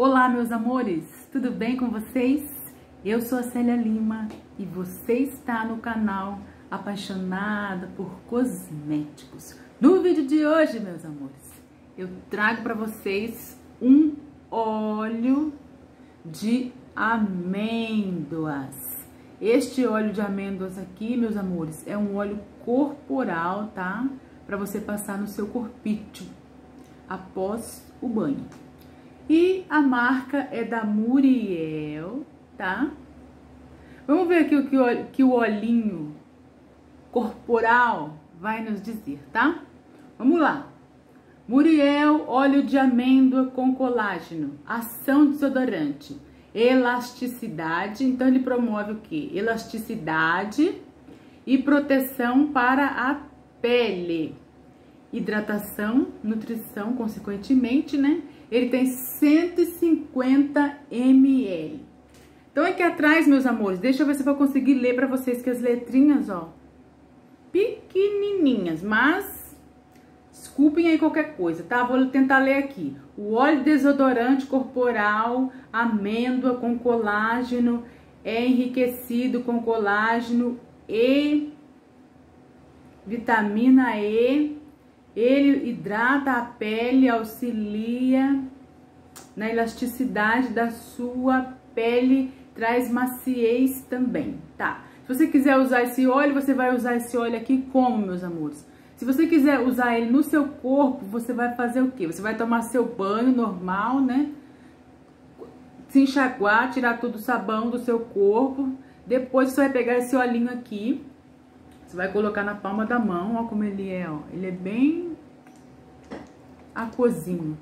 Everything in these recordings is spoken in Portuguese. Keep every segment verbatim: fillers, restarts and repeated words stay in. Olá, meus amores, tudo bem com vocês? Eu sou a Célia Lima e você está no canal Apaixonada por Cosméticos. No vídeo de hoje, meus amores, eu trago para vocês um óleo de amêndoas. Este óleo de amêndoas aqui, meus amores, é um óleo corporal, tá? Para você passar no seu corpício após o banho. E a marca é da Muriel, tá? Vamos ver aqui o que o, que o olhinho corporal vai nos dizer, tá? Vamos lá. Muriel, óleo de amêndoa com colágeno, ação desodorante, elasticidade. Então, ele promove o quê? Elasticidade e proteção para a pele. Hidratação, nutrição, consequentemente, né? Ele tem cento e cinquenta mililitros. Então, aqui atrás, meus amores, deixa eu ver se eu vou conseguir ler pra vocês que as letrinhas, ó, pequenininhas, mas desculpem aí qualquer coisa, tá? Vou tentar ler aqui. O óleo desodorante corporal, amêndoa com colágeno, é enriquecido com colágeno e vitamina E. Ele hidrata a pele, auxilia na elasticidade da sua pele, traz maciez também, tá? Se você quiser usar esse óleo, você vai usar esse óleo aqui como, meus amores? Se você quiser usar ele no seu corpo, você vai fazer o quê? Você vai tomar seu banho normal, né? Se enxaguar, tirar todo o sabão do seu corpo. Depois você vai pegar esse olhinho aqui. Você vai colocar na palma da mão, ó como ele é, ó. Ele é bem aquosinho.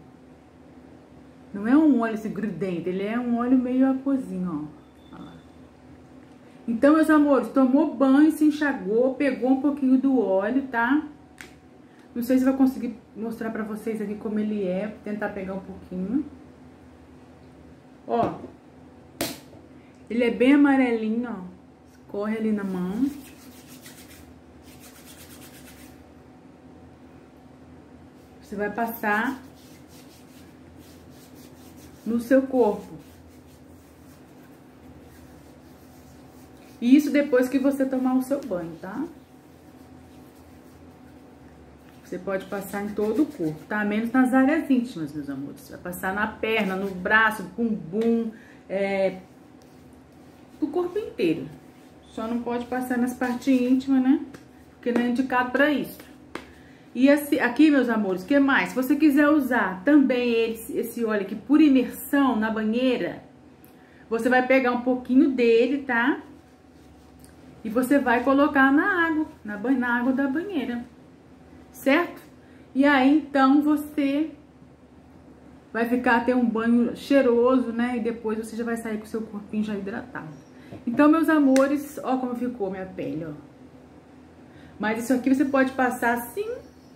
Não é um óleo grudento, ele é um óleo meio aquosinho, ó. Ó. Então, meus amores, tomou banho, se enxagou, pegou um pouquinho do óleo, tá? Não sei se vai conseguir mostrar pra vocês aqui como ele é. Vou tentar pegar um pouquinho. Ó. Ele é bem amarelinho, ó. Escorre ali na mão. Você vai passar no seu corpo. E isso depois que você tomar o seu banho, tá? Você pode passar em todo o corpo, tá? Menos nas áreas íntimas, meus amores. Você vai passar na perna, no braço, no bumbum, é... do corpo inteiro. Só não pode passar nas partes íntimas, né? Porque não é indicado pra isso. E assim, aqui, meus amores, o que mais? Se você quiser usar também esse, esse óleo aqui por imersão na banheira, você vai pegar um pouquinho dele, tá? E você vai colocar na água, na, na água da banheira, certo? E aí, então, você vai ficar, ter um banho cheiroso, né? E depois você já vai sair com o seu corpinho já hidratado. Então, meus amores, ó como ficou minha pele, ó. Mas isso aqui você pode passar assim,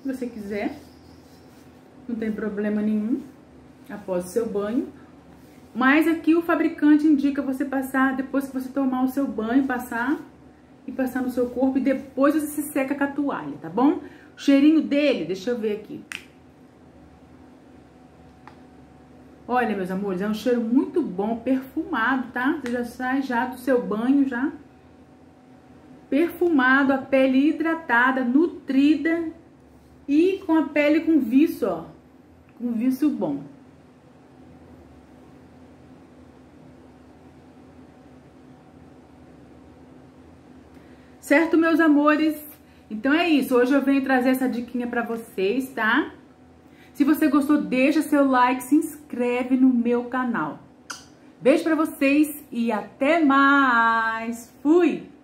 se você quiser, não tem problema nenhum, após o seu banho. Mas aqui o fabricante indica você passar, depois que você tomar o seu banho, passar e passar no seu corpo. E depois você se seca com a toalha, tá bom? O cheirinho dele, deixa eu ver aqui. Olha, meus amores, é um cheiro muito bom, perfumado, tá? Você já sai já do seu banho, já. Perfumado, a pele hidratada, nutrida. E com a pele com viço, ó. Com viço bom. Certo, meus amores? Então é isso. Hoje eu venho trazer essa diquinha pra vocês, tá? Se você gostou, deixa seu like, se inscreve no meu canal. Beijo pra vocês e até mais. Fui!